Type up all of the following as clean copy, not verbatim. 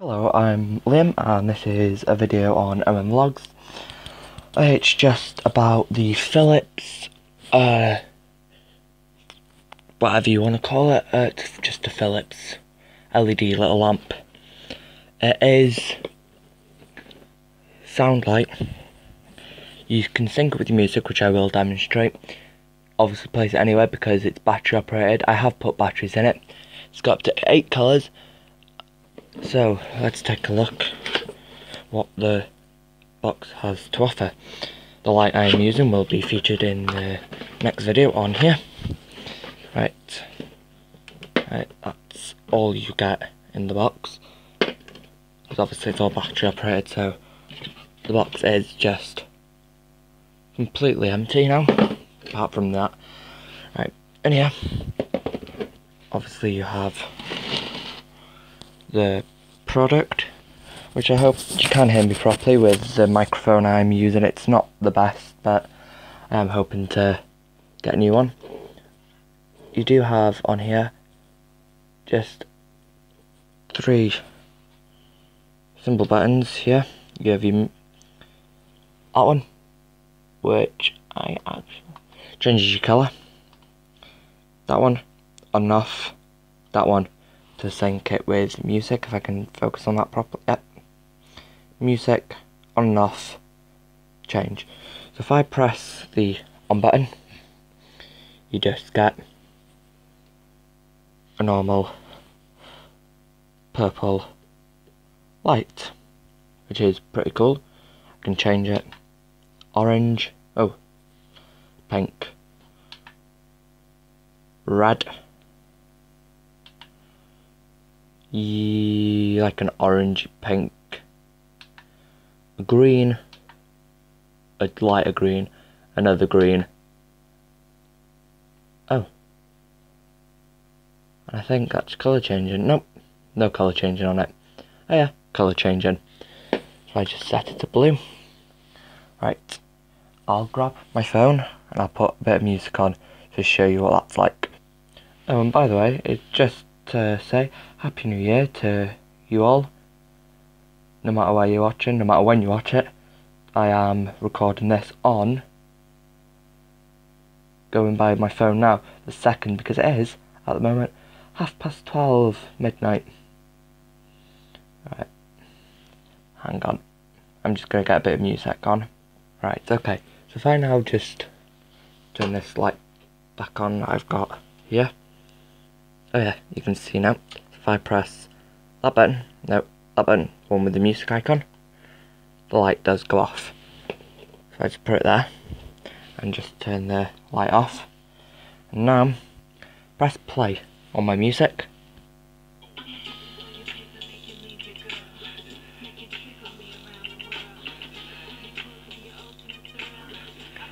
Hello, I'm Liam and this is a video on RM Vlogs. It's just about the Philips, whatever you want to call it, it's just a Philips LED little lamp. It is sound light. You can sync it with your music, which I will demonstrate. Obviously place it anywhere because it's battery operated. I have put batteries in it. It's got up to 8 colours. So let's take a look what the box has to offer. The light I am using will be featured in the next video on here. Right, that's all you get in the box. Because obviously it's all battery operated, so the box is just completely empty now, apart from that. Right, and here, obviously you have the product, which I hope you can hear me properly with the microphone I'm using. It's not the best, but I'm hoping to get a new one. You do have on here just 3 simple buttons here. You have your, that one, which I actually changes your colour, that one on and off, that one to sync it with music, if I can focus on that properly. Yep. Music on and off change. So if I press the on button, you just get a normal purple light, which is pretty cool. I can change it orange, pink, red, like an orange, pink, a green, a lighter green, another green. Oh, and I think that's colour changing. Nope, no colour changing on it. Oh yeah, colour changing. So I just set it to blue. Right, I'll grab my phone and I'll put a bit of music on to show you what that's like. Oh, and by the way, it's just to say Happy New Year to you all, no matter where you're watching, no matter when you watch it. I am recording this on, going by my phone now, the 2nd, because it is, at the moment, 12:30 midnight. Right, hang on, I'm just going to get a bit of music on. Right, okay, so if I now just turn this light back on that I've got here. Oh yeah, you can see now. If I press that button, no, that button, one with the music icon, the light does go off. So I just put it there and just turn the light off. And now press play on my music.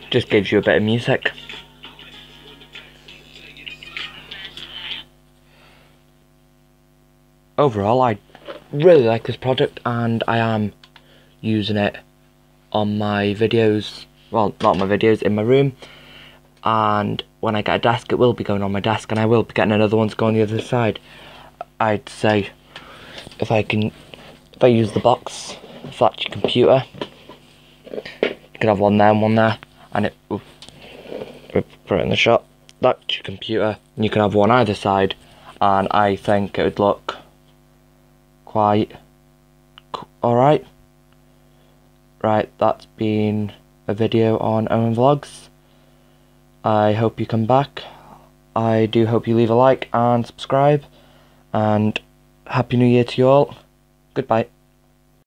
Just gives you a bit of music. Overall, I really like this product and I am using it on my videos, well, not my videos, in my room, and when I get a desk it will be going on my desk and I will be getting another one to go on the other side. I'd say if I use the box, if that's your computer, you can have one there and one there, and it will put it in the shot. That's your computer and you can have one either side, and I think it would look quite alright. Right, that's been a video on RM Vlogs. I hope you come back. I do hope you leave a like and subscribe, and Happy New Year to you all. Goodbye.